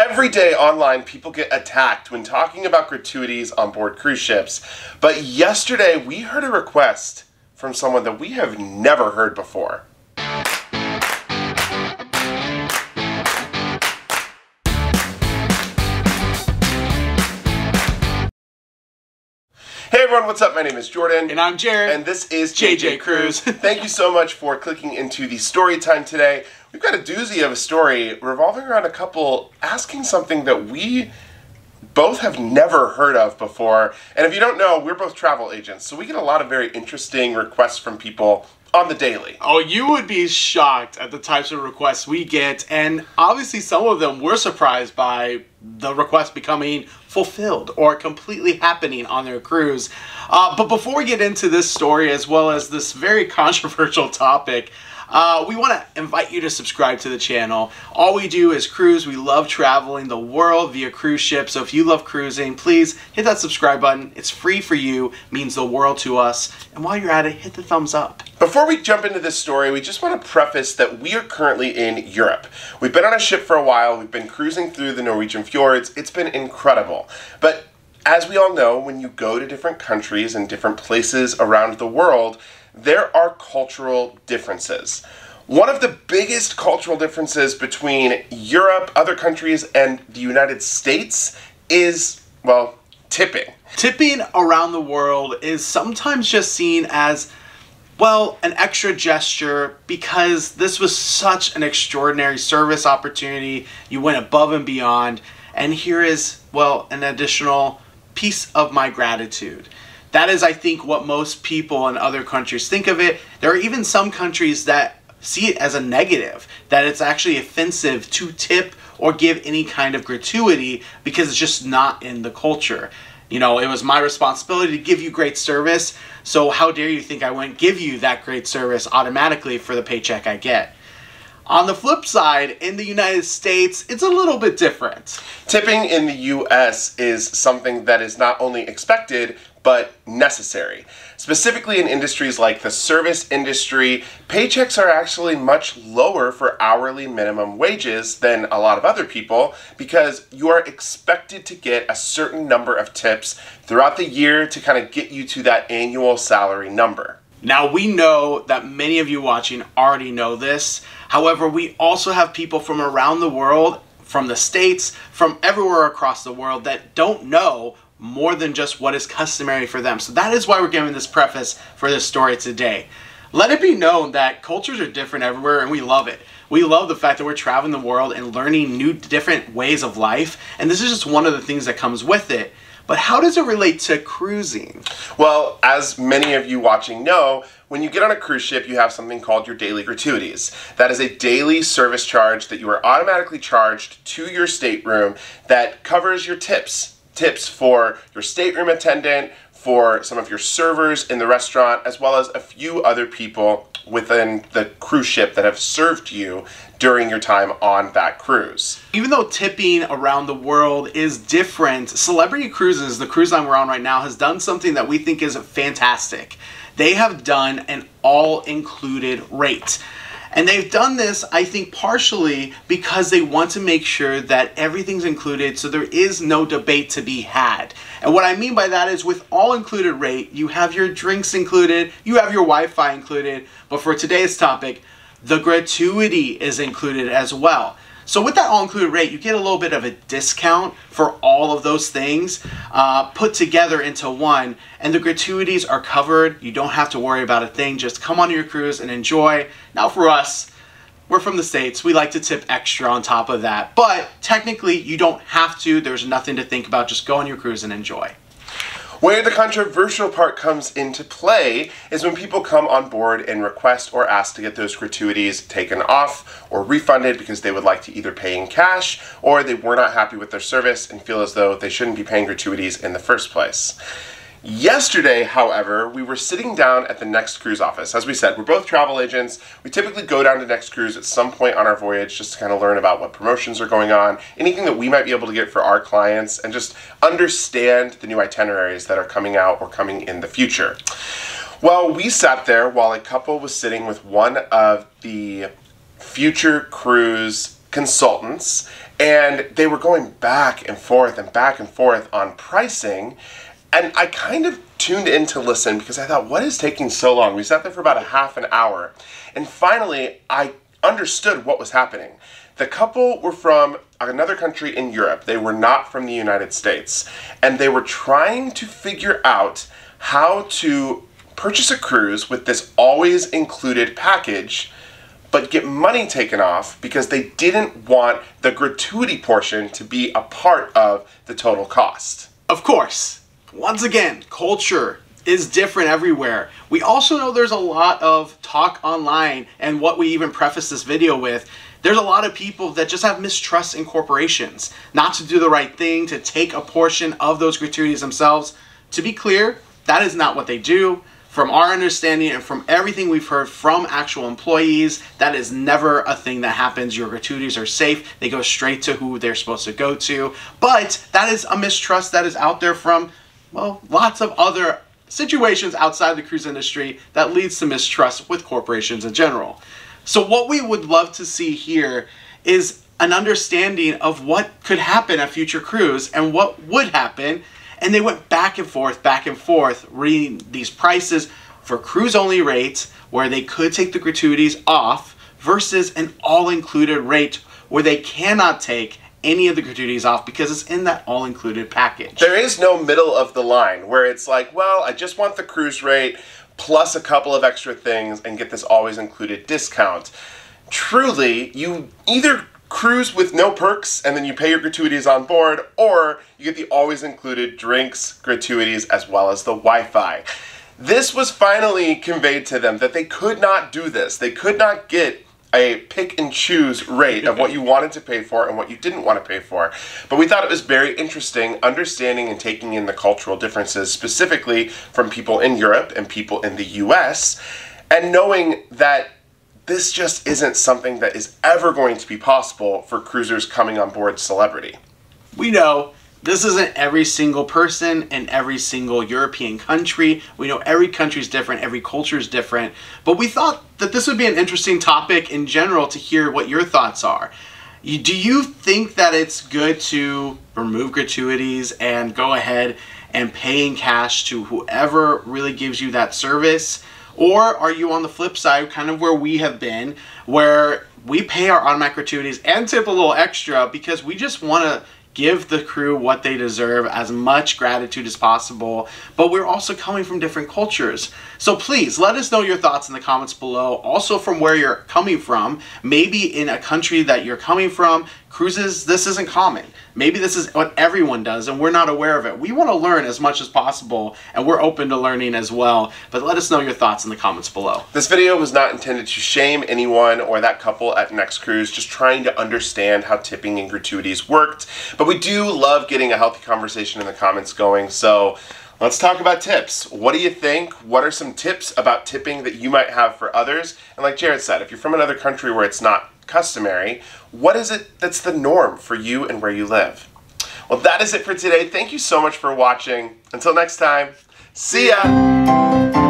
Every day online, people get attacked when talking about gratuities on board cruise ships. But yesterday, we heard a request from someone that we have never heard before. Hey everyone, what's up? My name is Jordan. And I'm Jared. And this is JJ Cruise. Thank you so much for clicking into the story time today. We've got a doozy of a story revolving around a couple asking something that we both have never heard of before. And if you don't know, we're both travel agents, so we get a lot of very interesting requests from people on the daily. Oh, you would be shocked at the types of requests we get, and obviously some of them we're surprised by the request becoming fulfilled or completely happening on their cruise. But before we get into this story, as well as this very controversial topic, we want to invite you to subscribe to the channel. All we do is cruise. We love traveling the world via cruise ship. So if you love cruising, please hit that subscribe button. It's free for you. It means the world to us. And while you're at it, hit the thumbs up. Before we jump into this story, we just want to preface that we are currently in Europe. We've been on a ship for a while. We've been cruising through the Norwegian fjords. It's been incredible. But as we all know, when you go to different countries and different places around the world, there are cultural differences. One of the biggest cultural differences between Europe, other countries, and the United States is, well, tipping. Tipping around the world is sometimes just seen as, well, an extra gesture because this was such an extraordinary service opportunity. You went above and beyond, and here is, well, an additional piece of my gratitude. That is, I think, what most people in other countries think of it. There are even some countries that see it as a negative, that it's actually offensive to tip or give any kind of gratuity because it's just not in the culture. You know, it was my responsibility to give you great service, so how dare you think I wouldn't give you that great service automatically for the paycheck I get. On the flip side, in the United States, it's a little bit different. Tipping in the US is something that is not only expected, but necessary. Specifically in industries like the service industry, paychecks are actually much lower for hourly minimum wages than a lot of other people because you are expected to get a certain number of tips throughout the year to kind of get you to that annual salary number. Now, we know that many of you watching already know this. However, we also have people from around the world, from the States, from everywhere across the world that don't know more than just what is customary for them. So that is why we're giving this preface for this story today. Let it be known that cultures are different everywhere, and we love it. We love the fact that we're traveling the world and learning new, different ways of life, and this is just one of the things that comes with it. But how does it relate to cruising? Well, as many of you watching know, when you get on a cruise ship, you have something called your daily gratuities. That is a daily service charge that you are automatically charged to your stateroom that covers your tips. Tips for your stateroom attendant, for some of your servers in the restaurant, as well as a few other people within the cruise ship that have served you during your time on that cruise. Even though tipping around the world is different, Celebrity Cruises, the cruise line we're on right now, has done something that we think is fantastic. They have done an all-included rate. And they've done this, I think, partially because they want to make sure that everything's included so there is no debate to be had. And what I mean by that is with all-included rate, you have your drinks included, you have your Wi-Fi included, but for today's topic, the gratuity is included as well. So with that all-included rate, you get a little bit of a discount for all of those things put together into one, and the gratuities are covered. You don't have to worry about a thing. Just come on your cruise and enjoy. Now for us, we're from the States. We like to tip extra on top of that, but technically you don't have to. There's nothing to think about. Just go on your cruise and enjoy. Where the controversial part comes into play is when people come on board and request or ask to get those gratuities taken off or refunded because they would like to either pay in cash or they were not happy with their service and feel as though they shouldn't be paying gratuities in the first place. Yesterday, however, we were sitting down at the Next Cruise office. As we said, we're both travel agents. We typically go down to Next Cruise at some point on our voyage just to kind of learn about what promotions are going on, anything that we might be able to get for our clients, and just understand the new itineraries that are coming out or coming in the future. Well, we sat there while a couple was sitting with one of the future cruise consultants, and they were going back and forth on pricing, and I kind of tuned in to listen because I thought, what is taking so long? We sat there for about a half an hour, and finally I understood what was happening. The couple were from another country in Europe. They were not from the United States, and they were trying to figure out how to purchase a cruise with this always included package but get money taken off because they didn't want the gratuity portion to be a part of the total cost. Of course, once again, culture is different everywhere. We also know there's a lot of talk online, and what we even preface this video with, there's a lot of people that just have mistrust in corporations, not to do the right thing, to take a portion of those gratuities themselves. To be clear, that is not what they do. From our understanding and from everything we've heard from actual employees, that is never a thing that happens. Your gratuities are safe. They go straight to who they're supposed to go to. But that is a mistrust that is out there from, well, lots of other situations outside the cruise industry that leads to mistrust with corporations in general. So what we would love to see here is an understanding of what could happen at future cruise and what would happen. And they went back and forth, reading these prices for cruise-only rates where they could take the gratuities off versus an all-included rate where they cannot take any of the gratuities off because it's in that all-included package. There is no middle of the line where it's like, well, I just want the cruise rate plus a couple of extra things and get this always-included discount. Truly, you either cruise with no perks and then you pay your gratuities on board, or you get the always included drinks, gratuities, as well as the Wi-Fi. This was finally conveyed to them that they could not do this. They could not get a pick and choose rate of what you wanted to pay for and what you didn't want to pay for. But we thought it was very interesting understanding and taking in the cultural differences, specifically from people in Europe and people in the US, and knowing that this just isn't something that is ever going to be possible for cruisers coming on board Celebrity. We know this isn't every single person in every single European country. We know every country's different, every culture's different, but we thought that this would be an interesting topic in general to hear what your thoughts are. Do you think that it's good to remove gratuities and go ahead and pay in cash to whoever really gives you that service? Or are you on the flip side, kind of where we have been, where we pay our automatic gratuities and tip a little extra because we just want to give the crew what they deserve, as much gratitude as possible, but we're also coming from different cultures. So please let us know your thoughts in the comments below, also from where you're coming from. Maybe in a country that you're coming from, cruises, this isn't common. Maybe this is what everyone does and we're not aware of it. We want to learn as much as possible, and we're open to learning as well, but let us know your thoughts in the comments below. This video was not intended to shame anyone or that couple at Next Cruise, just trying to understand how tipping and gratuities worked. But we do love getting a healthy conversation in the comments going, so let's talk about tips. What do you think? What are some tips about tipping that you might have for others? And like Jared said, if you're from another country where it's not customary, what is it that's the norm for you and where you live? Well, that is it for today. Thank you so much for watching. Until next time, see ya!